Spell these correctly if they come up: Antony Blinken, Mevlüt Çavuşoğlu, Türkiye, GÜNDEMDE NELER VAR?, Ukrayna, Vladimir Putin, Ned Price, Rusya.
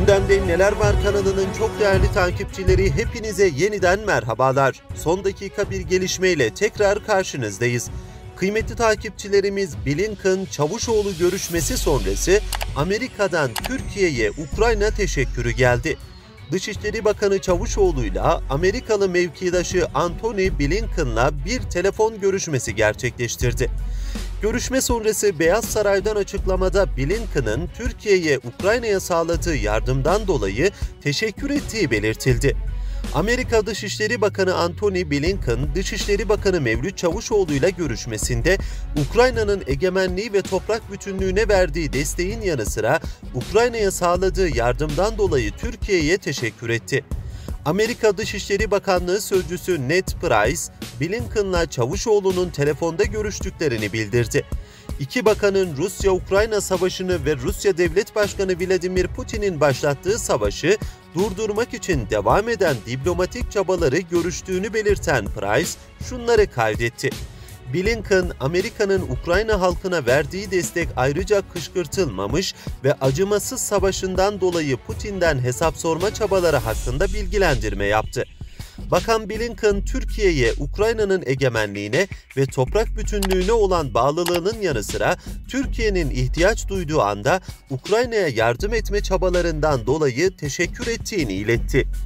Gündemde Neler Var kanalının çok değerli takipçileri, hepinize yeniden merhabalar. Son dakika bir gelişmeyle tekrar karşınızdayız. Kıymetli takipçilerimiz, Blinken Çavuşoğlu görüşmesi sonrası Amerika'dan Türkiye'ye Ukrayna teşekkürü geldi. Dışişleri Bakanı Çavuşoğlu'yla Amerikalı mevkidaşı Antony Blinken'la bir telefon görüşmesi gerçekleştirdi. Görüşme sonrası Beyaz Saray'dan açıklamada Blinken'ın Türkiye'ye Ukrayna'ya sağladığı yardımdan dolayı teşekkür ettiği belirtildi. Amerika Dışişleri Bakanı Antony Blinken, Dışişleri Bakanı Mevlüt Çavuşoğlu ile görüşmesinde Ukrayna'nın egemenliği ve toprak bütünlüğüne verdiği desteğin yanı sıra Ukrayna'ya sağladığı yardımdan dolayı Türkiye'ye teşekkür etti. Amerika Dışişleri Bakanlığı Sözcüsü Ned Price, Blinken'la Çavuşoğlu'nun telefonda görüştüklerini bildirdi. İki bakanın Rusya-Ukrayna savaşını ve Rusya Devlet Başkanı Vladimir Putin'in başlattığı savaşı durdurmak için devam eden diplomatik çabaları görüştüğünü belirten Price şunları kaydetti. Blinken, Amerika'nın Ukrayna halkına verdiği destek ayrıca kışkırtılmamış ve acımasız savaşından dolayı Putin'den hesap sorma çabaları hakkında bilgilendirme yaptı. Bakan Blinken, Türkiye'ye Ukrayna'nın egemenliğine ve toprak bütünlüğüne olan bağlılığının yanı sıra Türkiye'nin ihtiyaç duyduğu anda Ukrayna'ya yardım etme çabalarından dolayı teşekkür ettiğini iletti.